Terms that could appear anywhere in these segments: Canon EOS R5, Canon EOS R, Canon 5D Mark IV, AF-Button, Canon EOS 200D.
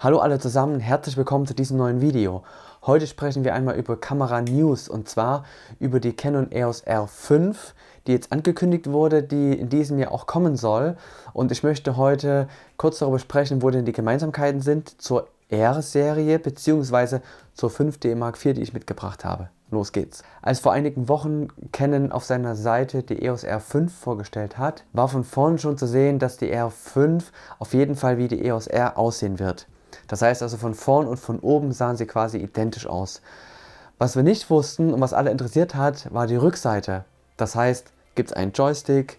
Hallo alle zusammen, herzlich willkommen zu diesem neuen Video. Heute sprechen wir einmal über Kamera News und zwar über die Canon EOS R5, die jetzt angekündigt wurde, die in diesem Jahr auch kommen soll. Und ich möchte heute kurz darüber sprechen, wo denn die Gemeinsamkeiten sind zur R-Serie bzw. zur 5D Mark IV, die ich mitgebracht habe. Los geht's. Als vor einigen Wochen Canon auf seiner Seite die EOS R5 vorgestellt hat, war von vorn schon zu sehen, dass die R5 auf jeden Fall wie die EOS R aussehen wird. Das heißt also, von vorn und von oben sahen sie quasi identisch aus. Was wir nicht wussten und was alle interessiert hat, war die Rückseite. Das heißt, gibt es einen Joystick?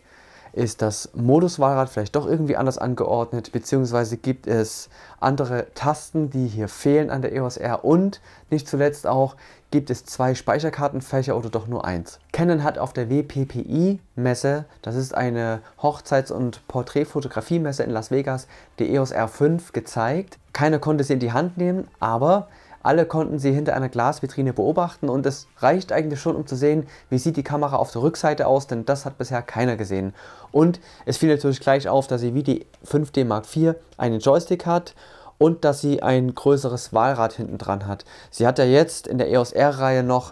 Ist das Moduswahlrad vielleicht doch irgendwie anders angeordnet? Beziehungsweise gibt es andere Tasten, die hier fehlen an der EOS R? Und nicht zuletzt auch, gibt es zwei Speicherkartenfächer oder doch nur eins? Canon hat auf der WPPI-Messe, das ist eine Hochzeits- und Porträtfotografiemesse in Las Vegas, die EOS R5 gezeigt. Keiner konnte sie in die Hand nehmen, aber alle konnten sie hinter einer Glasvitrine beobachten und es reicht eigentlich schon, um zu sehen, wie sieht die Kamera auf der Rückseite aus, denn das hat bisher keiner gesehen. Und es fiel natürlich gleich auf, dass sie wie die 5D Mark IV einen Joystick hat und dass sie ein größeres Wahlrad hinten dran hat. Sie hat ja jetzt in der EOS R-Reihe noch,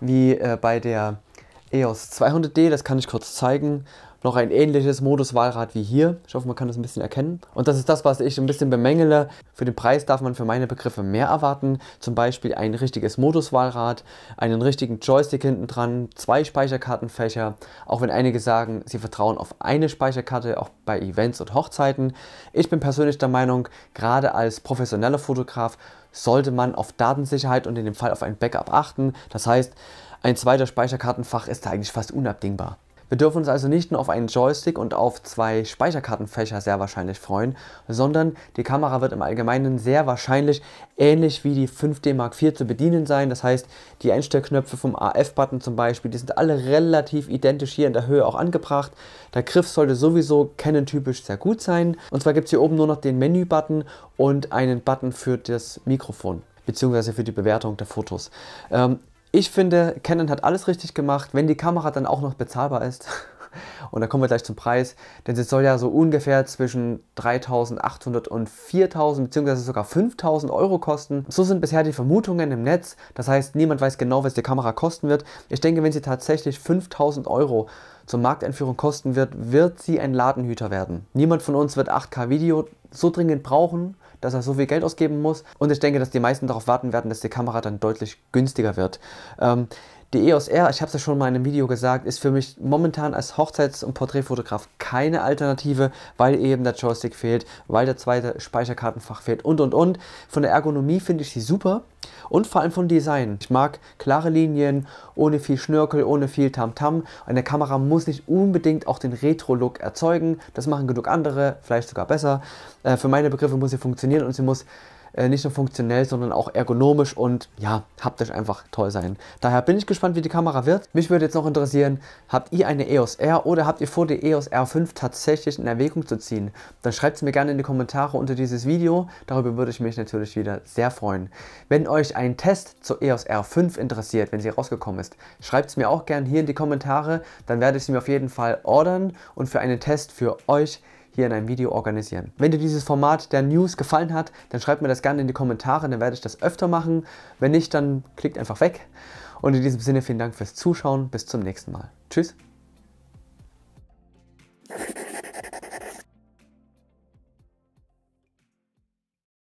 wie bei der EOS 200D, das kann ich kurz zeigen, noch ein ähnliches Moduswahlrad wie hier. Ich hoffe, man kann das ein bisschen erkennen. Und das ist das, was ich ein bisschen bemängele. Für den Preis darf man für meine Begriffe mehr erwarten. Zum Beispiel ein richtiges Moduswahlrad, einen richtigen Joystick hinten dran, zwei Speicherkartenfächer. Auch wenn einige sagen, sie vertrauen auf eine Speicherkarte, auch bei Events und Hochzeiten. Ich bin persönlich der Meinung, gerade als professioneller Fotograf sollte man auf Datensicherheit und in dem Fall auf ein Backup achten. Das heißt, ein zweiter Speicherkartenfach ist da eigentlich fast unabdingbar. Wir dürfen uns also nicht nur auf einen Joystick und auf zwei Speicherkartenfächer sehr wahrscheinlich freuen, sondern die Kamera wird im Allgemeinen sehr wahrscheinlich ähnlich wie die 5D Mark IV zu bedienen sein. Das heißt, die Einstellknöpfe vom AF-Button zum Beispiel, die sind alle relativ identisch hier in der Höhe auch angebracht. Der Griff sollte sowieso Canon-typisch sehr gut sein. Und zwar gibt es hier oben nur noch den Menü-Button und einen Button für das Mikrofon, beziehungsweise für die Bewertung der Fotos. Ich finde, Canon hat alles richtig gemacht, wenn die Kamera dann auch noch bezahlbar ist. Und da kommen wir gleich zum Preis, denn sie soll ja so ungefähr zwischen 3.800 und 4.000 bzw. sogar 5.000 Euro kosten. So sind bisher die Vermutungen im Netz, das heißt, niemand weiß genau, was die Kamera kosten wird. Ich denke, wenn sie tatsächlich 5.000 Euro zur Markteinführung kosten wird, wird sie ein Ladenhüter werden. Niemand von uns wird 8K Video so dringend brauchen, dass er so viel Geld ausgeben muss. Und ich denke, dass die meisten darauf warten werden, dass die Kamera dann deutlich günstiger wird. Die EOS R, ich habe es ja schon mal in einem Video gesagt, ist für mich momentan als Hochzeits- und Porträtfotograf keine Alternative, weil eben der Joystick fehlt, weil der zweite Speicherkartenfach fehlt und. Von der Ergonomie finde ich sie super und vor allem vom Design. Ich mag klare Linien, ohne viel Schnörkel, ohne viel Tamtam. Eine Kamera muss nicht unbedingt auch den Retro-Look erzeugen. Das machen genug andere, vielleicht sogar besser. Für meine Begriffe muss sie funktionieren und sie muss nicht nur funktionell, sondern auch ergonomisch und ja, haptisch einfach toll sein. Daher bin ich gespannt, wie die Kamera wird. Mich würde jetzt noch interessieren, habt ihr eine EOS R oder habt ihr vor, die EOS R5 tatsächlich in Erwägung zu ziehen? Dann schreibt es mir gerne in die Kommentare unter dieses Video. Darüber würde ich mich natürlich wieder sehr freuen. Wenn euch ein Test zur EOS R5 interessiert, wenn sie rausgekommen ist, schreibt es mir auch gerne hier in die Kommentare. Dann werde ich sie mir auf jeden Fall ordern und für einen Test für euch hier in einem Video organisieren. Wenn dir dieses Format der News gefallen hat, dann schreibt mir das gerne in die Kommentare, dann werde ich das öfter machen. Wenn nicht, dann klickt einfach weg. Und in diesem Sinne vielen Dank fürs Zuschauen, bis zum nächsten Mal. Tschüss!